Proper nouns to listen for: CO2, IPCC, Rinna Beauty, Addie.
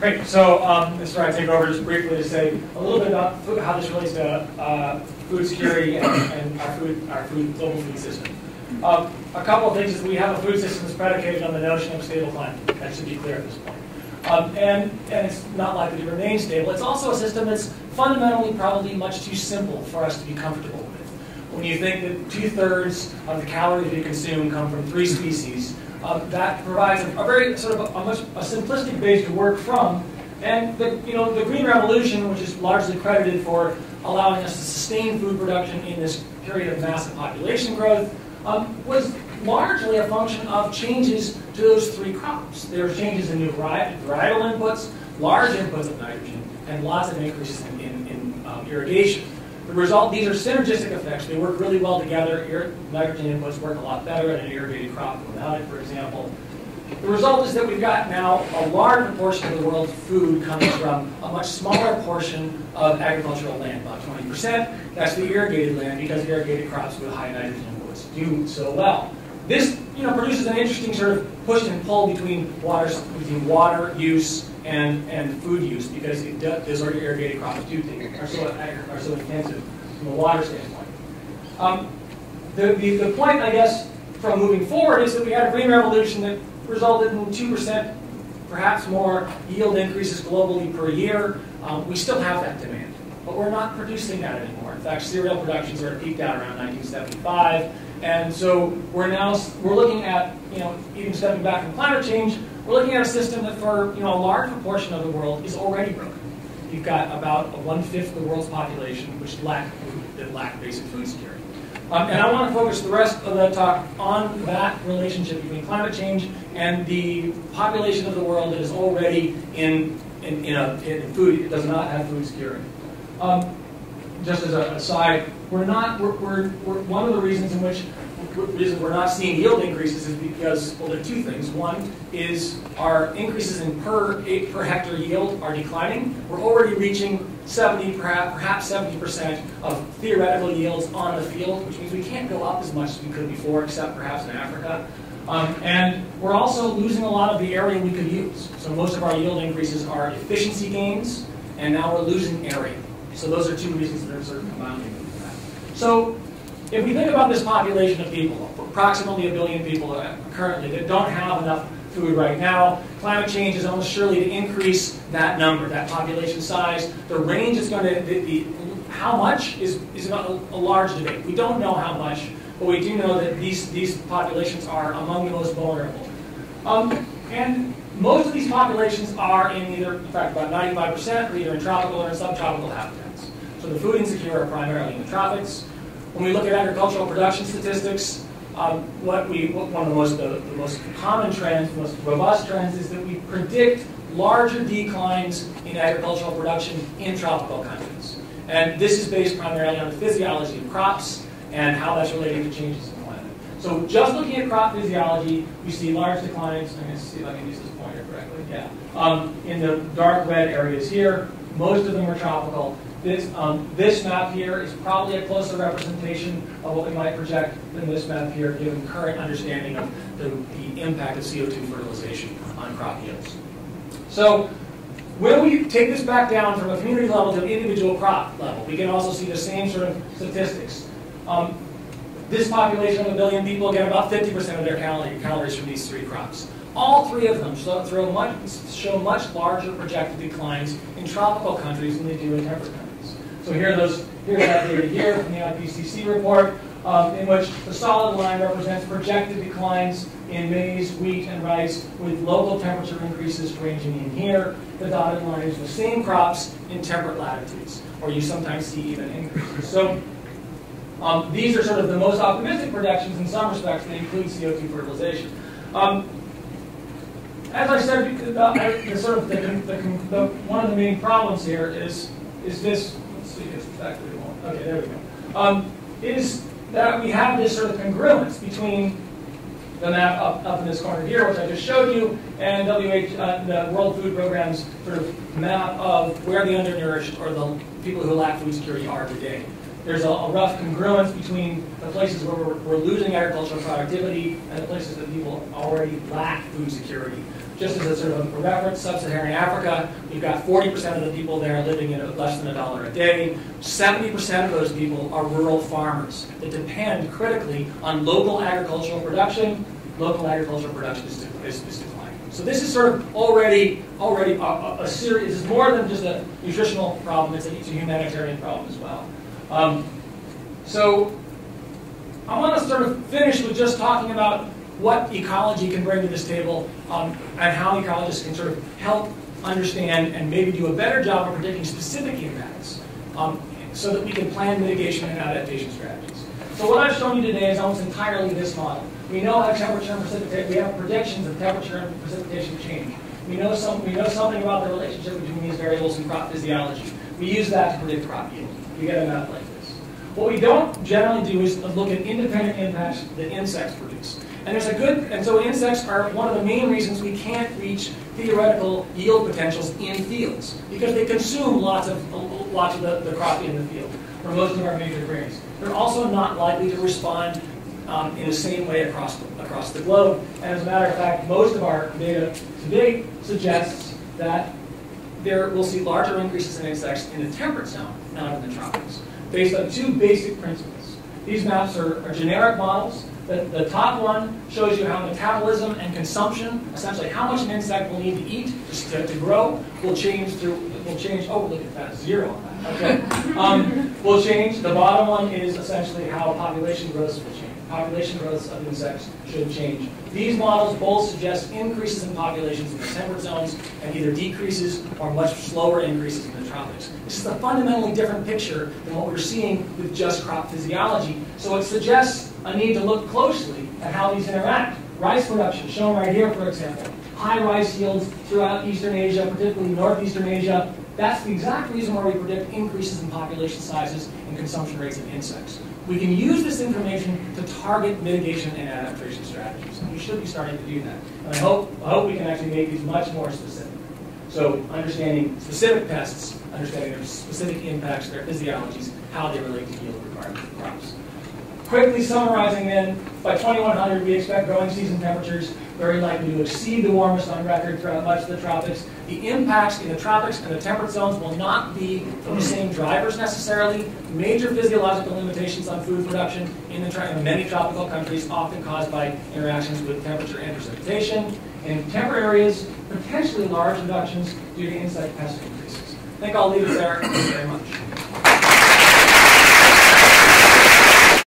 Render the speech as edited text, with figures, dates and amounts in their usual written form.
Great. So this is where I take over just briefly to say a little bit about food, how this relates to food security and our global food system. A couple of things is we have a food system that's predicated on the notion of stable climate. That should be clear at this point. And it's not likely to remain stable. It's also a system that's fundamentally probably much too simple for us to be comfortable with. When you think that 2/3 of the calories we consume come from 3 species, that provides a very sort of a simplistic base to work from. And the Green Revolution, which is largely credited for allowing us to sustain food production in this period of massive population growth, was largely a function of changes to those 3 crops. There were changes in new varietal inputs, large inputs of nitrogen, and lots of increases in irrigation. The result, these are synergistic effects. They work really well together. Nitrogen inputs work a lot better in an irrigated crop without it, for example. The result is that we've got now a large proportion of the world's food coming from a much smaller portion of agricultural land, about 20%. That's the irrigated land, because irrigated crops with high nitrogen inputs do so well. This produces an interesting sort of push and pull between water use and food use, because those irrigated crops are so intensive from a water standpoint. The point, I guess, from moving forward is that we had a Green Revolution that resulted in 2%, perhaps more, yield increases globally per year. We still have that demand, but we're not producing that anymore. In fact, cereal production sort of peaked out around 1975. And so we're looking at, even stepping back from climate change, we're looking at a system that for a large proportion of the world is already broken. You've got about 1/5 of the world's population which lack basic food security. And I want to focus the rest of the talk on that relationship between climate change and the population of the world that is already in food. It does not have food security. Just as an aside, one of the reasons we're not seeing yield increases is because, well, there are 2 things. One is our increases in per hectare yield are declining. We're already reaching 70% of theoretical yields on the field, which means we can't go up as much as we could before, except perhaps in Africa. And we're also losing a lot of the area we could use. So most of our yield increases are efficiency gains, and now we're losing area. So those are 2 reasons that are sort of compounding with that. So if we think about this population of people, approximately 1 billion people currently that don't have enough food right now, climate change is almost surely to increase that number, that population size. The range is going to be how much is about a large debate. We don't know how much, but we do know that these populations are among the most vulnerable. And most of these populations are about 95% are either in tropical or in subtropical habitats. So the food insecure are primarily in the tropics. When we look at agricultural production statistics, one of the most common trends, the most robust trends, is that we predict larger declines in agricultural production in tropical countries. And this is based primarily on the physiology of crops and how that's related to changes in climate. So just looking at crop physiology, we see large declines. I'm going to see if I can use this pointer correctly. Yeah. In the dark red areas here, most of them are tropical. This map here is probably a closer representation of what we might project than this map here, given current understanding of the impact of CO2 fertilization on crop yields. So when we take this back down from a community level to an individual crop level, we can also see the same sort of statistics. This population of 1 billion people get about 50% of their calories from these 3 crops. All 3 of them show much larger projected declines in tropical countries than they do in temperate countries. So here's that data here from the IPCC report, in which the solid line represents projected declines in maize, wheat, and rice, with local temperature increases ranging in here. The dotted line is the same crops in temperate latitudes, or you sometimes see even increases. So these are sort of the most optimistic projections in some respects. They include CO2 fertilization. As I said, one of the main problems here is this. Okay, there we go. Is that we have this sort of congruence between the map up in this corner here, which I just showed you, and the World Food Program's sort of map of where the undernourished or the people who lack food security are today. There's a rough congruence between the places where we're losing agricultural productivity and the places that people already lack food security. just as a sort of a reference, sub-Saharan Africa, you've got 40% of the people there living at less than $1 a day. 70% of those people are rural farmers that depend critically on local agricultural production. Local agricultural production is declining. So this is sort of already a serious, this is more than just a nutritional problem, it's a humanitarian problem as well. So I want to sort of finish with just talking about what ecology can bring to this table, and how ecologists can sort of help understand and maybe do a better job of predicting specific impacts, so that we can plan mitigation and adaptation strategies. So what I've shown you today is almost entirely this model. We know how temperature and precipitation, we have predictions of temperature and precipitation change. We know something about the relationship between these variables in crop physiology. We use that to predict crop yield. We get a map like this. What we don't generally do is look at independent impacts that insects produce. And there's a good, and so insects are one of the main reasons we can't reach theoretical yield potentials in fields, because they consume lots of the crop in the field, for most of our major grains. They're also not likely to respond in the same way across the globe. And as a matter of fact, most of our data to date suggests that we'll see larger increases in insects in the temperate zone, not in the tropics, based on two basic principles. These maps are generic models. The top one shows you how metabolism and consumption, essentially how much an insect will need to eat to grow, will change. Oh, look at that, zero on that. Okay, will change. The bottom one is essentially how population growth will change. Population growth of insects should change. These models both suggest increases in populations in the temperate zones and either decreases or much slower increases in the tropics. This is a fundamentally different picture than what we're seeing with just crop physiology. So it suggests a need to look closely at how these interact. Rice production, shown right here, for example. High rice yields throughout Eastern Asia, particularly Northeastern Asia. That's the exact reason why we predict increases in population sizes and consumption rates of insects. We can use this information to target mitigation and adaptation strategies, and we should be starting to do that. And I hope we can actually make these much more specific. So understanding specific pests, understanding their specific impacts, their physiologies, how they relate to yield requirements of crops. Quickly summarizing then, by 2100 we expect growing season temperatures very likely to exceed the warmest on record throughout much of the tropics. The impacts in the tropics and the temperate zones will not be from the same drivers necessarily. Major physiological limitations on food production in many tropical countries often caused by interactions with temperature and precipitation. In temperate areas, potentially large reductions due to insect pest increases. I think I'll leave it there. Thank you very much.